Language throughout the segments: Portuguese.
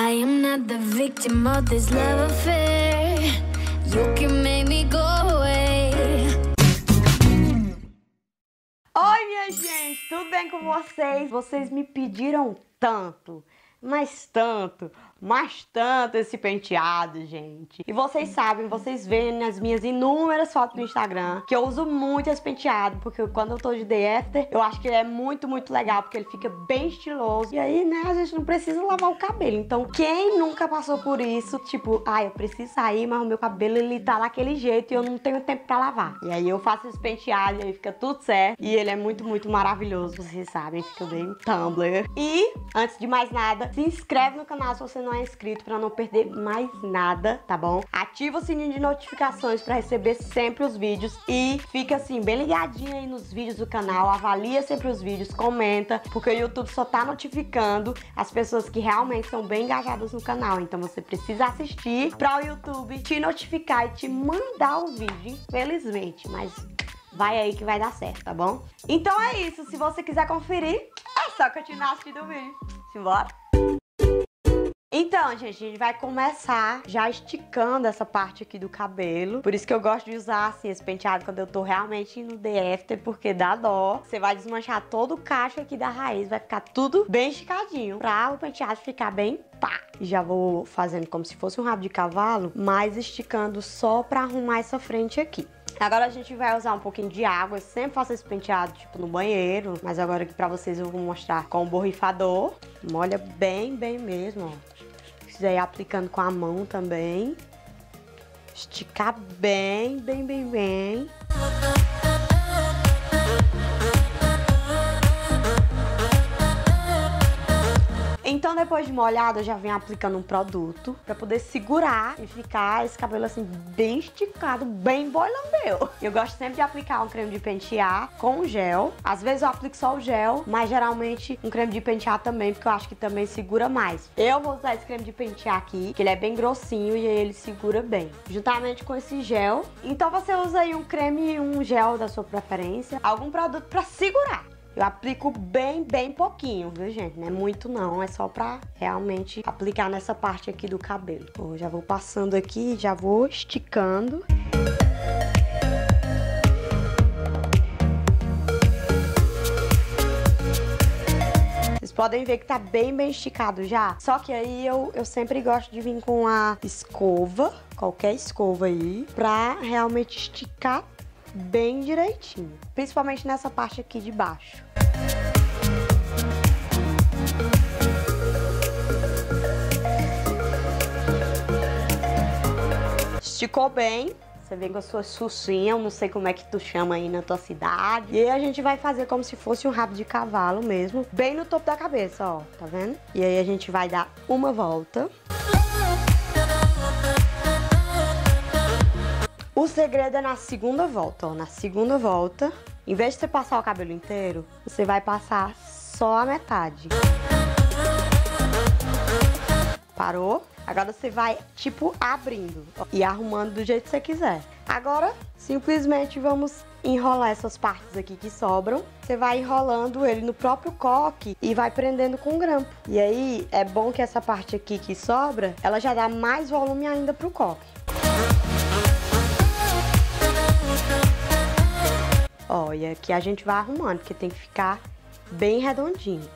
I am not the victim of this love affair. You can make me go away. Oi, minha gente, tudo bem com vocês? Vocês me pediram tanto, mas tanto, esse penteado, gente. E vocês sabem, vocês veem nas minhas inúmeras fotos no Instagram que eu uso muito esse penteado, porque quando eu tô de day after, eu acho que ele é muito legal, porque ele fica bem estiloso. E aí, né, a gente não precisa lavar o cabelo. Então, quem nunca passou por isso, tipo, ai, eu preciso sair, mas o meu cabelo, ele tá daquele jeito e eu não tenho tempo pra lavar. E aí eu faço esse penteado e aí fica tudo certo. E ele é muito maravilhoso, vocês sabem, fica bem Tumblr. E, antes de mais nada, se inscreve no canal se você não é inscrito pra não perder mais nada, tá bom? Ativa o sininho de notificações pra receber sempre os vídeos e fica assim, bem ligadinho aí nos vídeos do canal, avalia sempre os vídeos, comenta, porque o YouTube só tá notificando as pessoas que realmente são bem engajadas no canal, então você precisa assistir pra o YouTube te notificar e te mandar o vídeo, infelizmente, mas vai aí que vai dar certo, tá bom? Então é isso, se você quiser conferir, é só continuar assistindo o vídeo. Simbora! Então, gente, a gente vai começar já esticando essa parte aqui do cabelo. Por isso que eu gosto de usar, assim, esse penteado quando eu tô realmente no day after, porque dá dó. Você vai desmanchar todo o cacho aqui da raiz, vai ficar tudo bem esticadinho pra o penteado ficar bem pá. E já vou fazendo como se fosse um rabo de cavalo, mas esticando só pra arrumar essa frente aqui. Agora a gente vai usar um pouquinho de água. Eu sempre faço esse penteado, tipo, no banheiro. Mas agora aqui pra vocês eu vou mostrar com o borrifador. Molha bem mesmo, ó. Aí aplicando com a mão também. Esticar bem. Então, depois de molhado, eu já venho aplicando um produto pra poder segurar e ficar esse cabelo assim, bem esticado, bem boilambeu. Eu gosto sempre de aplicar um creme de pentear com gel. Às vezes eu aplico só o gel, mas geralmente um creme de pentear também, porque eu acho que também segura mais. Eu vou usar esse creme de pentear aqui, que ele é bem grossinho e aí ele segura bem, juntamente com esse gel. Então você usa aí um creme e um gel da sua preferência, algum produto pra segurar. Eu aplico bem pouquinho, viu, gente? Não é muito não, é só pra realmente aplicar nessa parte aqui do cabelo. Ó, já vou passando aqui, já vou esticando. Podem ver que tá bem esticado já. Só que aí eu sempre gosto de vir com a escova, qualquer escova aí, pra realmente esticar bem direitinho, principalmente nessa parte aqui de baixo. Esticou bem. Você vem com a sua sucinha, eu não sei como é que tu chama aí na tua cidade. E aí a gente vai fazer como se fosse um rabo de cavalo mesmo, bem no topo da cabeça, ó, tá vendo? E aí a gente vai dar uma volta. O segredo é na segunda volta, ó. Na segunda volta, em vez de você passar o cabelo inteiro, você vai passar só a metade. Parou? Agora você vai, tipo, abrindo e arrumando do jeito que você quiser. Agora, simplesmente vamos enrolar essas partes aqui que sobram. Você vai enrolando ele no próprio coque e vai prendendo com grampo. E aí, é bom que essa parte aqui que sobra, ela já dá mais volume ainda pro coque. Ó, e aqui a gente vai arrumando, porque tem que ficar bem redondinho.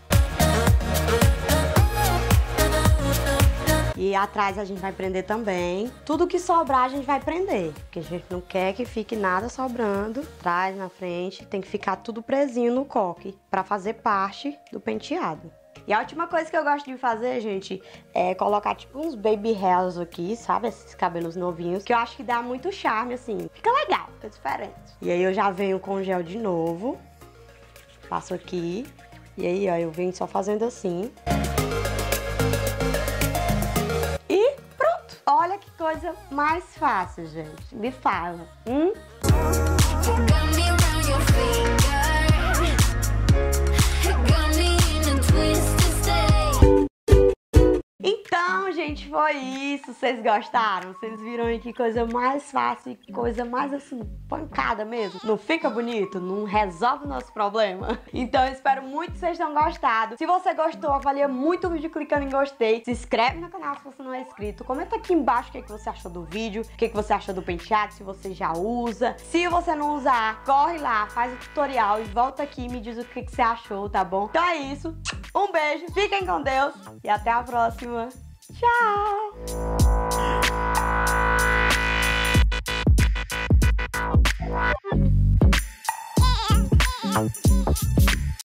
E atrás a gente vai prender também. Tudo que sobrar a gente vai prender, porque a gente não quer que fique nada sobrando. Atrás, na frente, tem que ficar tudo presinho no coque pra fazer parte do penteado. E a última coisa que eu gosto de fazer, gente, é colocar tipo uns baby hairs aqui, sabe? Esses cabelos novinhos, que eu acho que dá muito charme, assim. Fica legal, fica diferente. E aí eu já venho com o gel de novo. Passo aqui. E aí, ó, eu venho só fazendo assim. Olha que coisa mais fácil, gente. Me fala. Então, gente, foi isso. Vocês gostaram? Vocês viram aí que coisa mais fácil e coisa mais, assim, pancada mesmo. Não fica bonito? Não resolve o nosso problema? Então, eu espero muito que vocês tenham gostado. Se você gostou, avalia muito o vídeo clicando em gostei. Se inscreve no canal se você não é inscrito. Comenta aqui embaixo o que você achou do vídeo, o que você achou do penteado, se você já usa. Se você não usar, corre lá, faz o tutorial e volta aqui e me diz o que você achou, tá bom? Então é isso. Um beijo, fiquem com Deus e até a próxima. Tchau!